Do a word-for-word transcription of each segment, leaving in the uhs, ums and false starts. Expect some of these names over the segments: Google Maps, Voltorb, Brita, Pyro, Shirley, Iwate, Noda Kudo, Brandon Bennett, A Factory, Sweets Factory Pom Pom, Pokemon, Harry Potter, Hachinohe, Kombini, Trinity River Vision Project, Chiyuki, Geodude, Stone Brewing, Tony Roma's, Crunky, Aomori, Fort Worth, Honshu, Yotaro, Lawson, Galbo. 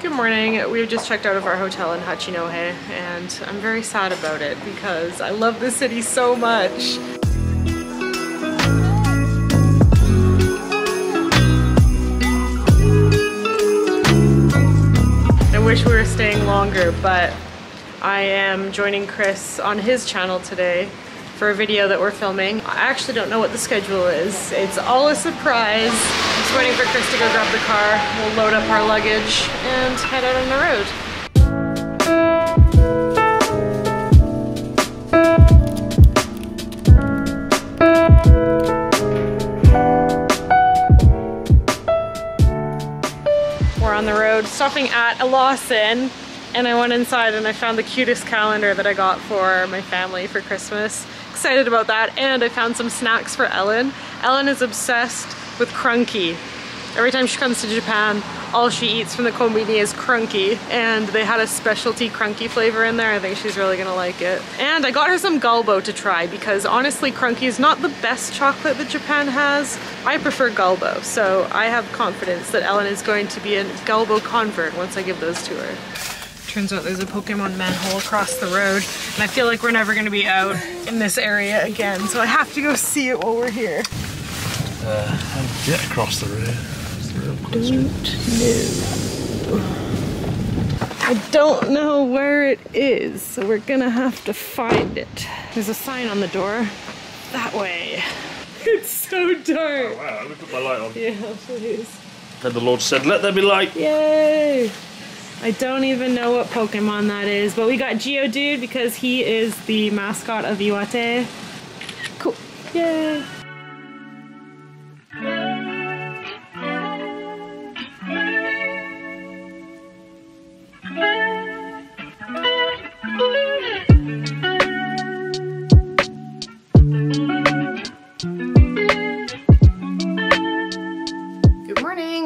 Good morning. We just checked out of our hotel in Hachinohe, and I'm very sad about it because I love this city so much. I wish we were staying longer, but I am joining Chris on his channel today for a video that we're filming. I actually don't know what the schedule is. It's all a surprise. I'm just waiting for Chris to go grab the car. We'll load up our luggage and head out on the road. We're on the road, stopping at a Lawson, and I went inside and I found the cutest calendar that I got for my family for Christmas. Excited about that, and I found some snacks for Ellen. Ellen is obsessed with Crunky. Every time she comes to Japan, all she eats from the Kombini is Crunky, and they had a specialty Crunky flavor in there. I think she's really gonna like it. And I got her some Galbo to try because honestly, Crunky is not the best chocolate that Japan has. I prefer Galbo, so I have confidence that Ellen is going to be a Galbo convert once I give those to her. Turns out there's a Pokemon manhole across the road, and I feel like we're never gonna be out in this area again, so I have to go see it while we're here. Uh, how to get across the road? That's the real question. Don't know. I don't know where it is, so we're gonna have to find it. There's a sign on the door. That way. It's so dark. Oh, wow, let me put my light on. Yeah, please. Then the Lord said, "Let there be light." Yay! I don't even know what Pokemon that is, but we got Geodude because he is the mascot of Iwate. Cool. Yay!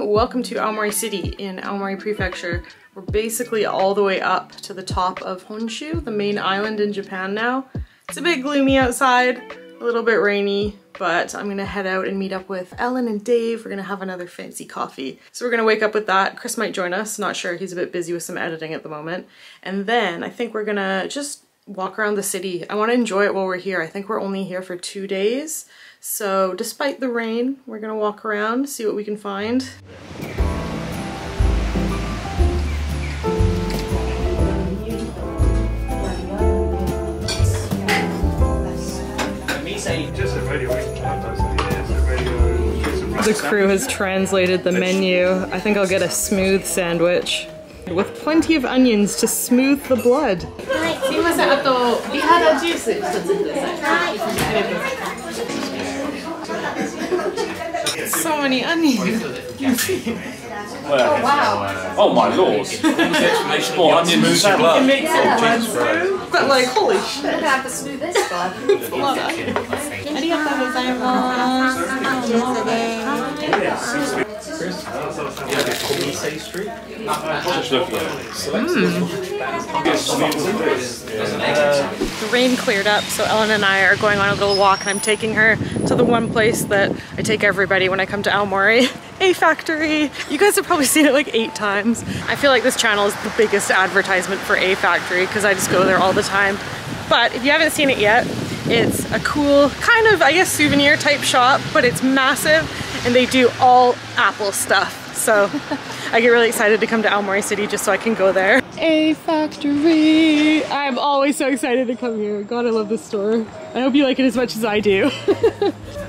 Welcome to Aomori City in Aomori Prefecture. We're basically all the way up to the top of Honshu, the main island in Japan now. It's a bit gloomy outside, a little bit rainy, but I'm gonna head out and meet up with Ellen and Dave. We're gonna have another fancy coffee. So we're gonna wake up with that. Chris might join us, not sure, he's a bit busy with some editing at the moment. And then I think we're gonna just walk around the city. I wanna enjoy it while we're here. I think we're only here for two days. So despite the rain, we're gonna walk around, see what we can find. The crew has translated the menu. I think I'll get a smooth sandwich with plenty of onions to smooth the blood. So many onions. Oh, wow. Oh my lord. More onions and salad. It makes it but like, holy shit. I'm going to have to smooth this guy. It's a lot of mm. The rain cleared up, so Ellen and I are going on a little walk, and I'm taking her to the one place that I take everybody when I come to Aomori. A Factory! You guys have probably seen it like eight times. I feel like this channel is the biggest advertisement for A Factory because I just go there all the time. But if you haven't seen it yet, it's a cool kind of, I guess, souvenir type shop, but it's massive and they do all Apple stuff. So I get really excited to come to Aomori City just so I can go there. A Factory! I'm always so excited to come here. God, I love this store. I hope you like it as much as I do.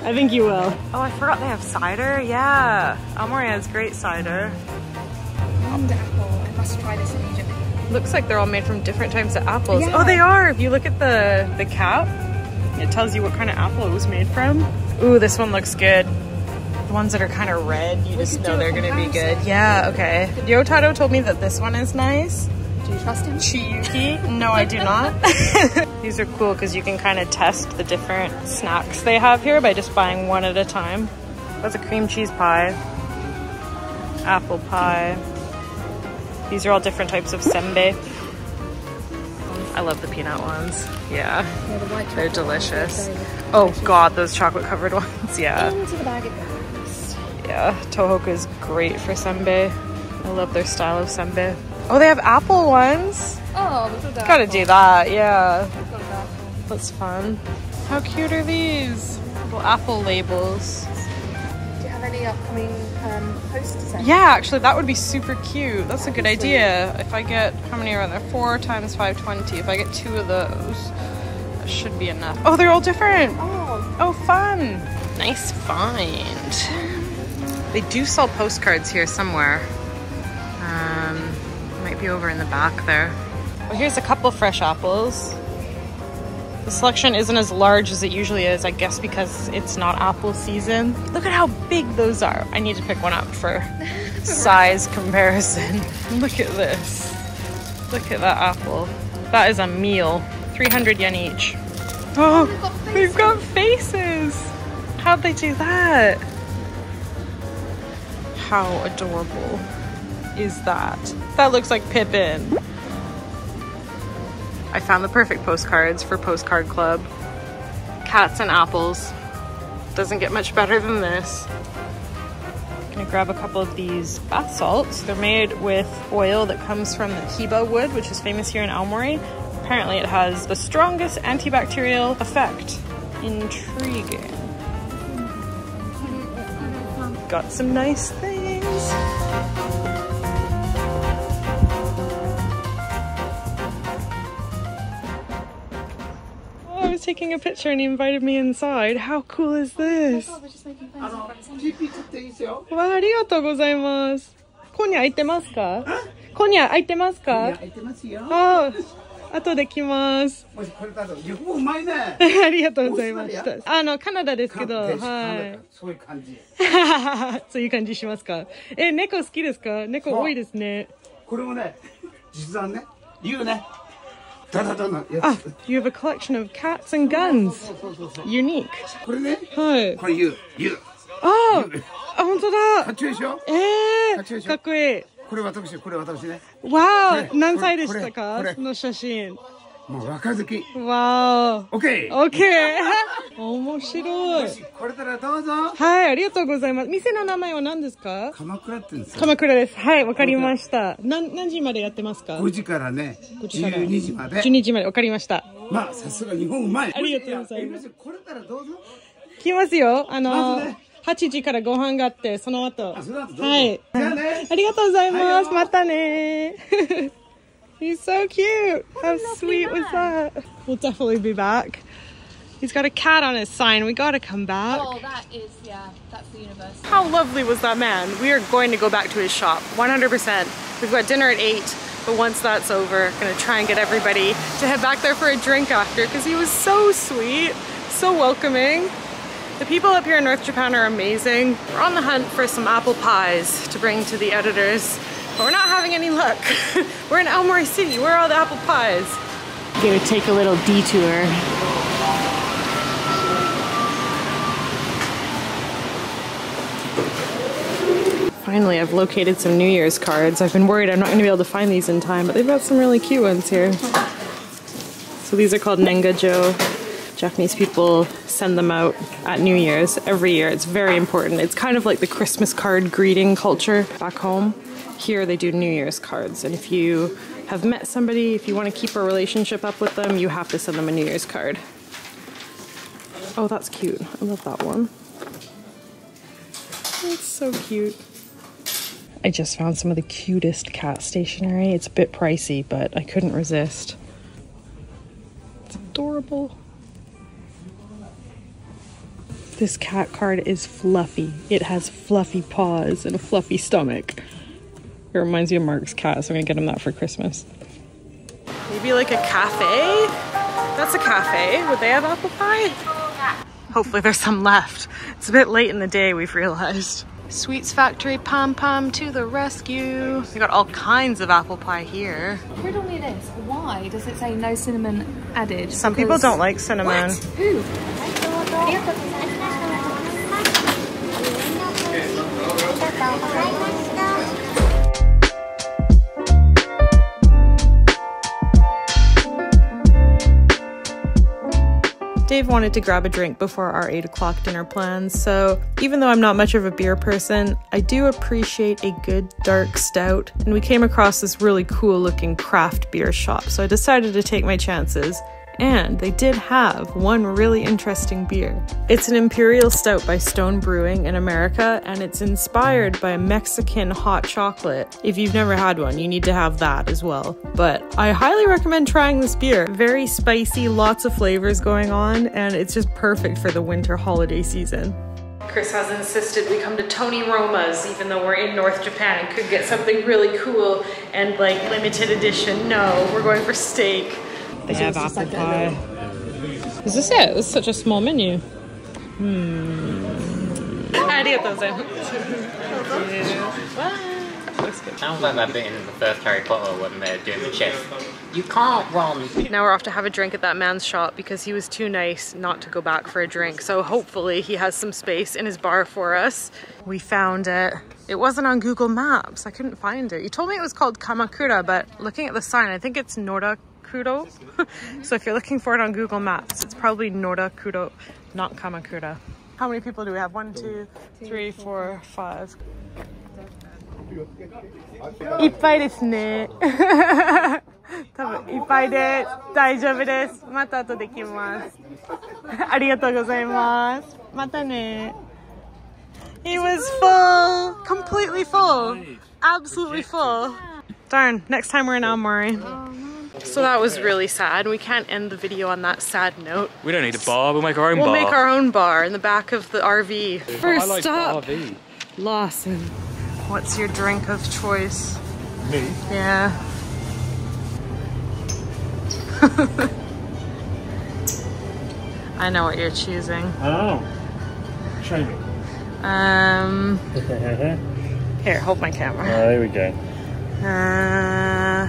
I think you will. Oh, I forgot they have cider. Yeah, Aomori has great cider. Wonderful. I must try this in Egypt. Looks like they're all made from different types of apples. Yeah. Oh, they are. If you look at the, the cap, it tells you what kind of apple it was made from. Ooh, this one looks good. The ones that are kind of red, you we just know they're going to be good. Yeah, okay. Yotaro told me that this one is nice. Do you trust him? Chiyuki? No, I do not. These are cool because you can kind of test the different snacks they have here by just buying one at a time. That's a cream cheese pie, apple pie. These are all different types of senbei. I love the peanut ones. Yeah, yeah the white they're delicious. Oh god, those chocolate covered ones, yeah. Into the bag it goes. Yeah, Tohoku's great for senbei. I I love their style of sunbae. Oh, they have apple ones. Oh, look at that. Gotta do that, yeah. That's fun. How cute are these? Little apple labels. Do you have any upcoming um, posters? Yeah, actually, that would be super cute. That's a good idea. If I get, how many are there? four times five twenty. If I get two of those, that should be enough. Oh, they're all different. Oh, oh fun. Nice find. They do sell postcards here somewhere. Um, might be over in the back there. Well, here's a couple fresh apples. The selection isn't as large as it usually is, I guess because it's not apple season. Look at how big those are. I need to pick one up for size comparison. Look at this. Look at that apple. That is a meal. three hundred yen each. Oh, they've got faces. How'd they do that? How adorable is that? That looks like Pippin. I found the perfect postcards for Postcard Club. Cats and apples. Doesn't get much better than this. I'm gonna grab a couple of these bath salts. They're made with oil that comes from the Hiba wood, which is famous here in Aomori. Apparently it has the strongest antibacterial effect. Intriguing. Got some nice things. Oh, I was taking a picture and he invited me inside. How cool is this? Oh, just making friends. Arigatou gozaimasu. Konya aite masu ka? Konya aite masu ka? Oh, ato de kimasu. Arigatou gozaimashita. Ah, no, Canada desu kedo. Hai. そういう感じしますか。え、猫好きですか？猫多いですね。これもね、実はね、言うね。ダダダなやつ。You have a collection of cats and guns. Unique. これね。はい。これ言う。言う。ああ、本当だ。かっこいいでしょ？ええ、かっこいい。これ私、これ私ね。わあ、何歳でしたか？の写真。もう若好き。わあ。OK。OK。 面白い。これからどうぞ。はい、ありがとうございます。店の名前は何ですか？鎌倉って言うんですよ。鎌倉です。はい、わかりました。何何時までやってますか？ごじからね、じゅうにじまで。じゅうにじまで、わかりました。まあさすが日本うまい。ありがとうございます。これからどうぞ。来ますよ。あのはちじからご飯があって、その後。あ、その後どうぞ。はい。じゃあね。ありがとうございます。またね。 He's so cute. How sweet was that? We'll definitely be back. He's got a cat on his sign. We gotta come back. Oh, that is, yeah, that's the universe. How lovely was that man? We are going to go back to his shop, one hundred percent. We've got dinner at eight, but once that's over, gonna try and get everybody to head back there for a drink after, because he was so sweet, so welcoming. The people up here in North Japan are amazing. We're on the hunt for some apple pies to bring to the editors, but we're not having any luck. We're in Aomori City. Where are all the apple pies? Gonna take a little detour. Finally, I've located some New Year's cards. I've been worried I'm not going to be able to find these in time, but they've got some really cute ones here. So these are called Nengajo. Japanese people send them out at New Year's every year. It's very important. It's kind of like the Christmas card greeting culture back home. Here they do New Year's cards, and if you have met somebody, if you want to keep a relationship up with them, you have to send them a New Year's card. Oh, that's cute. I love that one. It's so cute. I just found some of the cutest cat stationery. It's a bit pricey, but I couldn't resist. It's adorable. This cat card is fluffy. It has fluffy paws and a fluffy stomach. It reminds me of Mark's cat, so I'm gonna get him that for Christmas. Maybe like a cafe? That's a cafe. Would they have apple pie? Hopefully there's some left. It's a bit late in the day, we've realized. Sweets Factory Pom Pom to the rescue. We got all kinds of apple pie here. Riddle me this, why does it say no cinnamon added? Some because people don't like cinnamon. What? Who? Dave wanted to grab a drink before our eight o'clock dinner plans, so even though I'm not much of a beer person, I do appreciate a good dark stout, and we came across this really cool looking craft beer shop, so I decided to take my chances. And they did have one really interesting beer. It's an imperial stout by Stone Brewing in America, and it's inspired by Mexican hot chocolate. If you've never had one, you need to have that as well. But I highly recommend trying this beer. Very spicy, lots of flavors going on, and it's just perfect for the winter holiday season. Chris has insisted we come to Tony Roma's, even though we're in North Japan and could get something really cool and like limited edition. No, we're going for steak. They have apple pie. Is this it? This is such a small menu. Hmm. Arigatou gozaimasu. Looks good. Sounds like that bit in the first Harry Potter when they're doing the chess. You can't run. Now we're off to have a drink at that man's shop because he was too nice not to go back for a drink. So hopefully he has some space in his bar for us. We found it. It wasn't on Google Maps. I couldn't find it. You told me it was called Kamakura, but looking at the sign, I think it's Noda Kudo. So if you're looking for it on Google Maps, it's probably Noda Kudo, not Kamakura. How many people do we have? One, two, three, four, five. Ippai desu ne. Tabun ippai de daijoubu desu. Mata ato de kimasu. Arigatou gozaimasu. Mata ne. He was full, completely full, absolutely full. Darn, next time we're in Aomori. So that was really sad. We can't end the video on that sad note. We don't need a bar, we'll make our own we'll bar. We'll make our own bar in the back of the R V. First like up, R V. Lawson. What's your drink of choice? Me? Yeah. I know what you're choosing. Oh. Show me. Um. Here, hold my camera. Oh, there we go. Uh...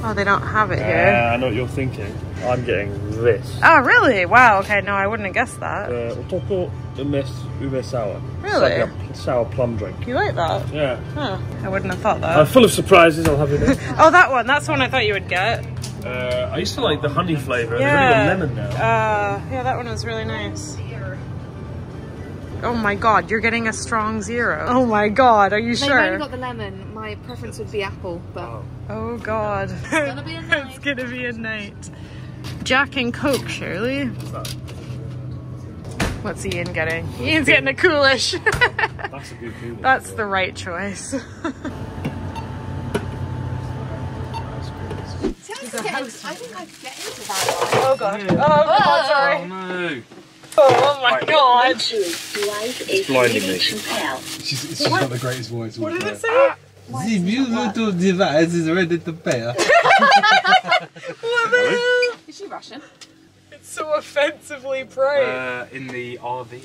Oh, they don't have it here. Yeah, uh, I know what you're thinking. I'm getting this. Oh, really? Wow, okay, no, I wouldn't have guessed that. Uh, Otoko Umes, Ume Sour. Really? It's like a sour plum drink. You like that? Yeah. Huh. I wouldn't have thought that. I'm full of surprises, I'll have it in. Oh, that one, that's the one I thought you would get. Uh, I used to like the honey flavour, yeah. There's only got lemon now. Uh, yeah, that one was really nice. Oh my god, you're getting a strong zero. Oh my god, are you sure? I've only got the lemon. My preference would be apple, but... Oh god. It's gonna be a night. It's gonna be a night. Jack and Coke, Shirley. What's Ian getting? Ian's getting a coolish. That's a good coolish. That's the right choice. I think I'd get into that one. Oh god. Oh god, sorry. Oh no. Oh my god! It's blinding me. She's, it's just not the greatest voice. What did it say? The beautiful device is ready to pair. What the hell? Is she Russian? It's so offensively bright. Uh, in the R V.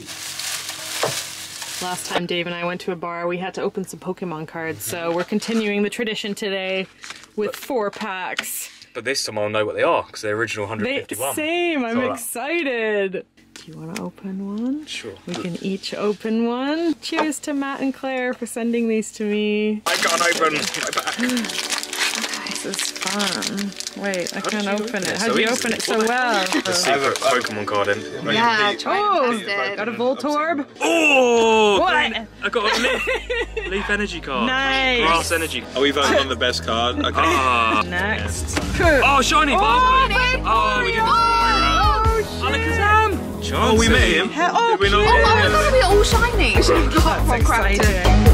Last time Dave and I went to a bar, we had to open some Pokemon cards, so we're continuing the tradition today with four packs. But this time I'll know what they are, because they're original one hundred fifty-one. They, same, I'm excited. Do you want to open one? Sure. We can each open one. Cheers to Matt and Claire for sending these to me. I can't open my back. This is fun. Wait, I can't open it. How do you open it so well? Let's see if I have a Pokemon card in. Yeah, oh, got a Voltorb. Oh! What? I got a Leaf, leaf Energy card. Nice. Grass Energy. Oh, we've only won the best card. Okay. Ah. Next. Oh, shiny. Oh, we did Pyro. Oh, we made him. Oh, we oh my god, we're all shiny. That's exciting.